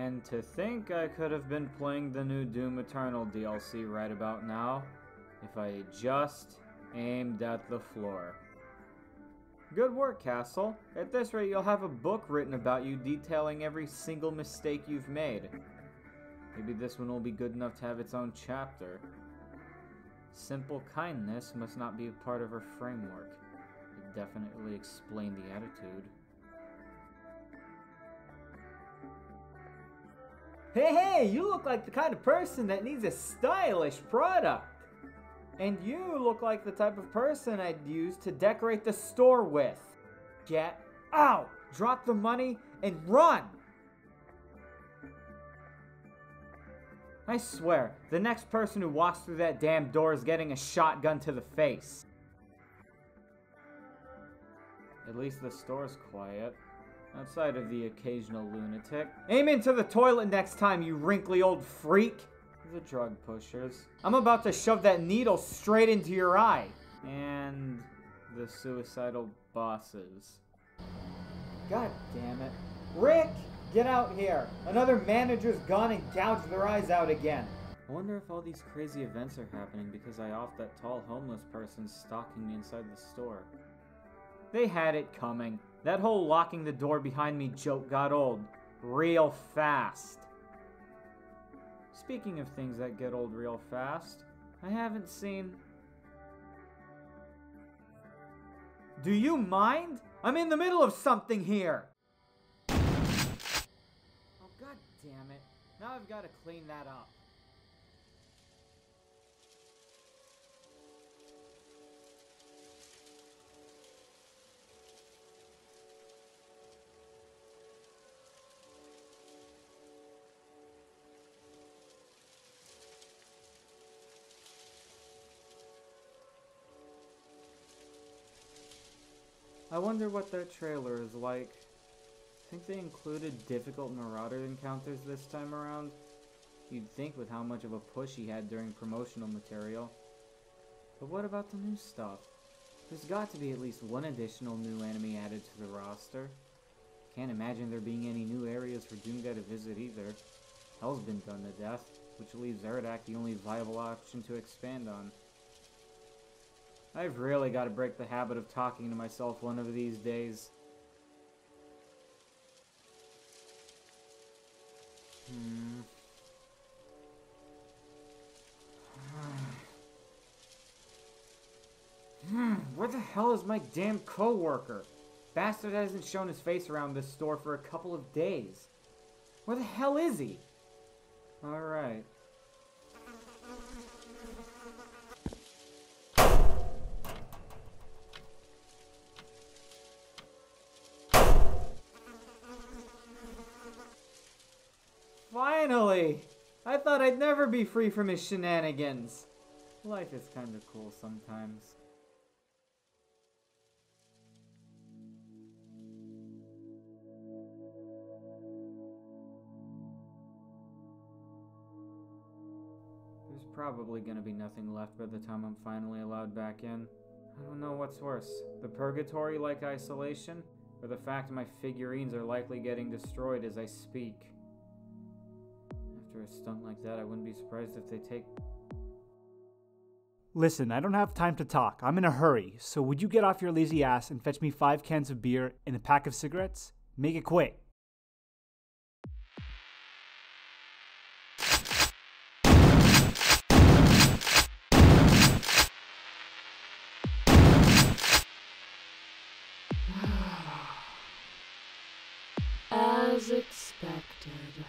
And to think I could have been playing the new Doom Eternal DLC right about now, if I just aimed at the floor. Good work, Castle. At this rate, you'll have a book written about you detailing every single mistake you've made. Maybe this one will be good enough to have its own chapter. Simple kindness must not be a part of her framework. It definitely explained the attitude. Hey, you look like the kind of person that needs a stylish product. And you look like the type of person I'd use to decorate the store with. Get out! Drop the money and run! I swear, the next person who walks through that damn door is getting a shotgun to the face. At least the store's quiet. Outside of the occasional lunatic. Aim into the toilet next time, you wrinkly old freak! The drug pushers. I'm about to shove that needle straight into your eye. And the suicidal bosses. God damn it. Rick, get out here. Another manager's gone and gouged their eyes out again. I wonder if all these crazy events are happening because I offed that tall homeless person stalking me inside the store. They had it coming. That whole locking the door behind me joke got old. Real fast. Speaking of things that get old real fast, I haven't seen... Do you mind? I'm in the middle of something here! Oh, god damn it. Now I've got to clean that up. I wonder what that trailer is like. I think they included difficult Marauder encounters this time around. You'd think with how much of a push he had during promotional material. But what about the new stuff? There's got to be at least one additional new enemy added to the roster. Can't imagine there being any new areas for Doomguy to visit either. Hell's been done to death, which leaves Erdak the only viable option to expand on. I've really got to break the habit of talking to myself one of these days. Where the hell is my damn coworker? Bastard hasn't shown his face around this store for a couple of days. Where the hell is he? Alright. Finally! I thought I'd never be free from his shenanigans. Life is kinda cool sometimes. There's probably gonna be nothing left by the time I'm finally allowed back in. I don't know what's worse, the purgatory-like isolation, or the fact my figurines are likely getting destroyed as I speak. After a stunt like that, I wouldn't be surprised if they take... Listen, I don't have time to talk. I'm in a hurry, so would you get off your lazy ass and fetch me 5 cans of beer and a pack of cigarettes? Make it quick. As expected.